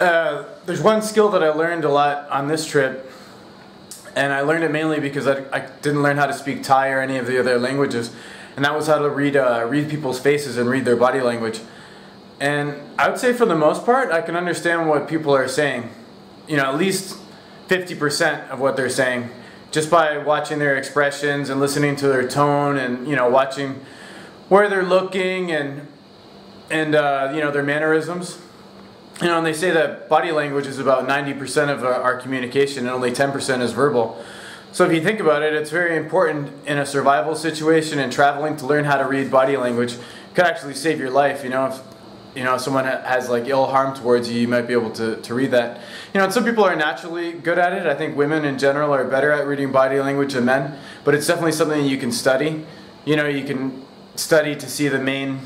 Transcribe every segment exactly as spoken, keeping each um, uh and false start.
uh, there's one skill that I learned a lot on this trip, and I learned it mainly because I, I didn't learn how to speak Thai or any of the other languages, and that was how to read uh, read people's faces and read their body language. And I would say for the most part, I can understand what people are saying, you know, at least fifty percent of what they're saying, just by watching their expressions and listening to their tone, and you know, watching where they're looking and and uh, you know, their mannerisms. You know, and they say that body language is about ninety percent of our communication and only ten percent is verbal. So if you think about it, it's very important in a survival situation and traveling to learn how to read body language. It could actually save your life, you know. If, you know, if someone has like ill harm towards you, you might be able to, to read that. You know, and some people are naturally good at it. I think women in general are better at reading body language than men, but it's definitely something you can study. You know, you can study to see the main...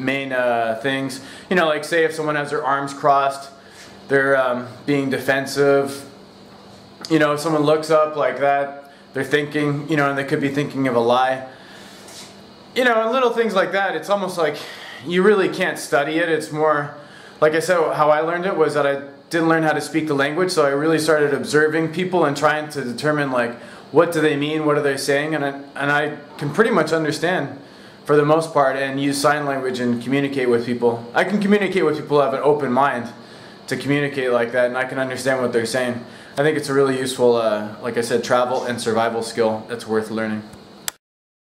main uh, things, you know, like say if someone has their arms crossed, they're um, being defensive. You know, if someone looks up like that, they're thinking, you know, and they could be thinking of a lie. You know, and little things like that. It's almost like you really can't study it. It's more, like I said, how I learned it was that I didn't learn how to speak the language, so I really started observing people and trying to determine like, what do they mean, what are they saying, and I, and I can pretty much understand for the most part, and use sign language and communicate with people. I can communicate with people who have an open mind to communicate like that, and I can understand what they're saying. I think it's a really useful, uh, like I said, travel and survival skill that's worth learning.